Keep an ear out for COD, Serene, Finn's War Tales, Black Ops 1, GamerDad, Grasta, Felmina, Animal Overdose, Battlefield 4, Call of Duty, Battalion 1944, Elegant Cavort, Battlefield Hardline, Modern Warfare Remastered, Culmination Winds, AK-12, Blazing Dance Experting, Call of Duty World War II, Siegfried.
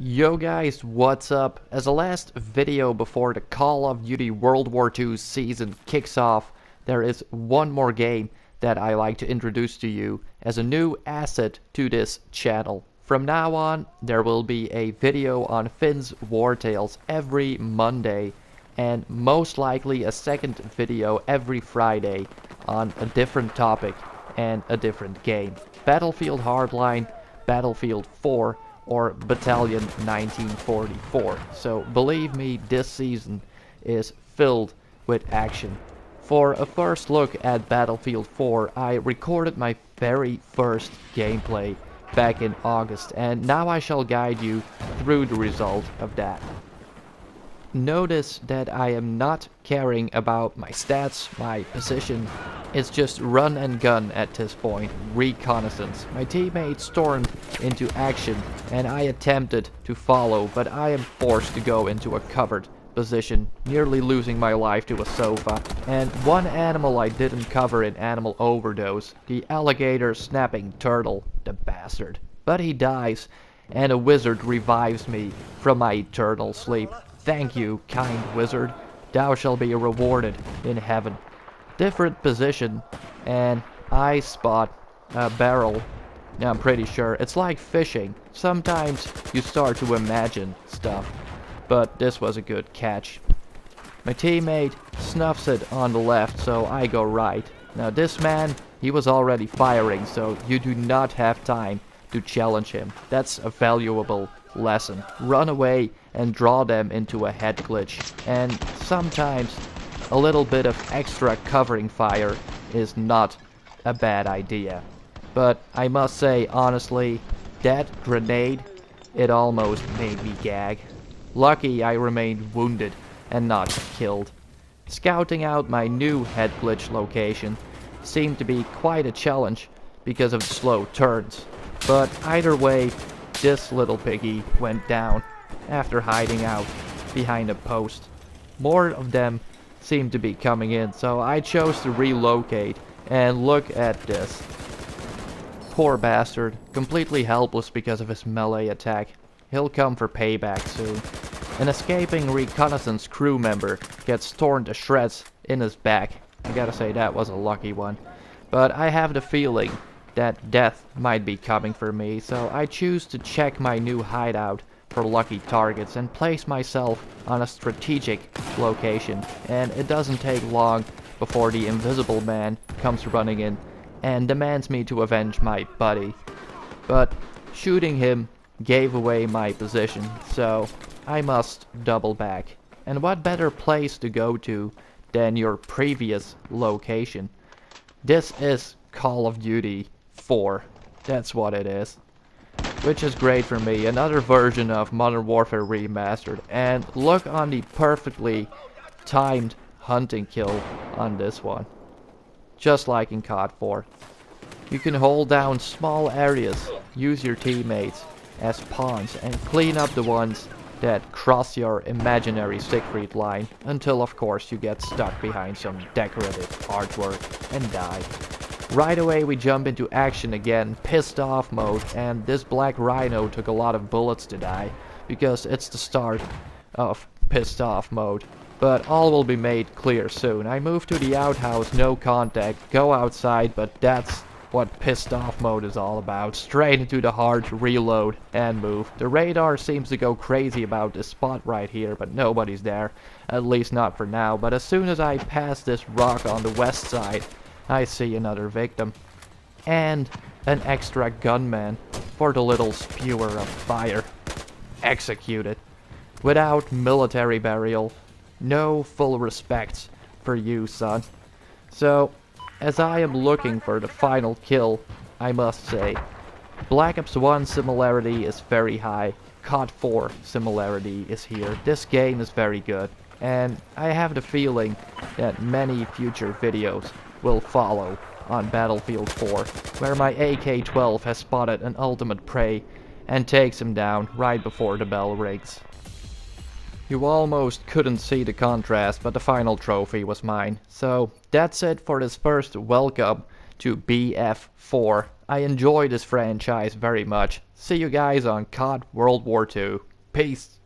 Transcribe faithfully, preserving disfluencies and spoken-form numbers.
Yo guys, what's up? As the last video before the Call of Duty World War two season kicks off, there is one more game that I like to introduce to you as a new asset to this channel. From now on, there will be a video on Finn's War Tales every Monday, and most likely a second video every Friday on a different topic and a different game. Battlefield Hardline, Battlefield four, or Battalion nineteen forty-four. So believe me, this season is filled with action. For a first look at Battlefield four, I recorded my very first gameplay back in August, and now I shall guide you through the result of that. Notice that I am not caring about my stats, my position. It's just run and gun at this point, reconnaissance. My teammate stormed into action and I attempted to follow, but I am forced to go into a covered position, nearly losing my life to a sofa. And one animal I didn't cover in Animal Overdose, the alligator snapping turtle, the bastard. But he dies and a wizard revives me from my eternal sleep. Thank you, kind wizard. Thou shalt be rewarded in heaven. Different position, and I spot a barrel. Now I'm pretty sure it's like fishing. Sometimes you start to imagine stuff, but this was a good catch. My teammate snuffs it on the left, so I go right. Now this man, he was already firing, so you do not have time to challenge him. That's a valuable lesson. Run away and draw them into a head glitch, and sometimes a little bit of extra covering fire is not a bad idea. But I must say, honestly, that grenade, it almost made me gag. Lucky I remained wounded and not killed. Scouting out my new head glitch location seemed to be quite a challenge because of the slow turns. But either way, this little piggy went down after hiding out behind a post. More of them seemed to be coming in, so I chose to relocate, and look at this. Poor bastard, completely helpless because of his melee attack. He'll come for payback soon. An escaping reconnaissance crew member gets torn to shreds in his back. I gotta say, that was a lucky one. But I have the feeling that death might be coming for me, so I choose to check my new hideout for lucky targets and place myself on a strategic location. And it doesn't take long before the invisible man comes running in and demands me to avenge my buddy. But shooting him gave away my position, so I must double back. And what better place to go to than your previous location? This is Call of Duty four. That's what it is. Which is great for me, another version of Modern Warfare Remastered. And look on the perfectly timed hunting kill on this one. Just like in C O D four. You can hold down small areas, use your teammates as pawns, and clean up the ones that cross your imaginary Siegfried line, until of course you get stuck behind some decorative artwork and die. Right away we jump into action again, pissed off mode, and this black rhino took a lot of bullets to die, because it's the start of pissed off mode. But all will be made clear soon. I move to the outhouse, no contact, go outside, but that's what pissed off mode is all about. Straight into the heart, reload, and move. The radar seems to go crazy about this spot right here, but nobody's there. At least not for now, but as soon as I pass this rock on the west side, I see another victim, and an extra gunman for the little spewer of fire. Executed. Without military burial, no full respects for you, son. So, as I am looking for the final kill, I must say, Black Ops one similarity is very high, C O D four similarity is here. This game is very good, and I have the feeling that many future videos will follow on Battlefield four, where my A K twelve has spotted an ultimate prey and takes him down right before the bell rings. You almost couldn't see the contrast, but the final trophy was mine. So that's it for this first welcome to B F four I enjoy this franchise very much. See you guys on C O D World War Two. Peace.